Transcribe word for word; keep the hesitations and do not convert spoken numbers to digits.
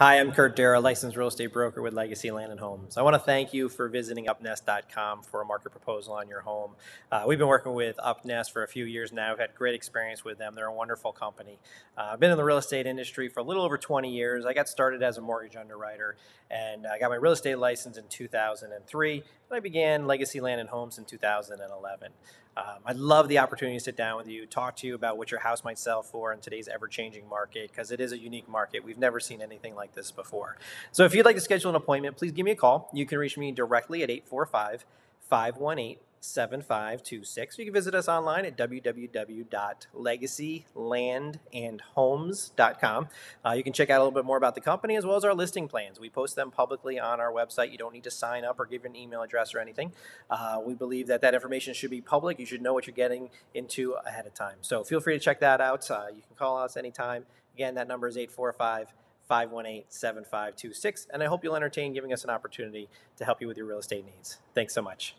Hi, I'm Curt Darragh, licensed real estate broker with Legacy Land and Homes. I want to thank you for visiting up nest dot com for a market proposal on your home. Uh, we've been working with UpNest for a few years now. We've had great experience with them. They're a wonderful company. Uh, I've been in the real estate industry for a little over twenty years. I got started as a mortgage underwriter, and I got my real estate license in two thousand three, and I began Legacy Land and Homes in two thousand eleven. Um, I'd love the opportunity to sit down with you, talk to you about what your house might sell for in today's ever-changing market, because it is a unique market. We've never seen anything like this before. So if you'd like to schedule an appointment, please give me a call. You can reach me directly at eight four five, five one eight, seven five two six. You can visit us online at w w w dot legacy land and homes dot com. Uh, you can check out a little bit more about the company as well as our listing plans. We post them publicly on our website. You don't need to sign up or give an email address or anything. Uh, we believe that that information should be public. You should know what you're getting into ahead of time. So feel free to check that out. Uh, you can call us anytime. Again, that number is eight four five, five one eight, seven five two six. And I hope you'll entertain giving us an opportunity to help you with your real estate needs. Thanks so much.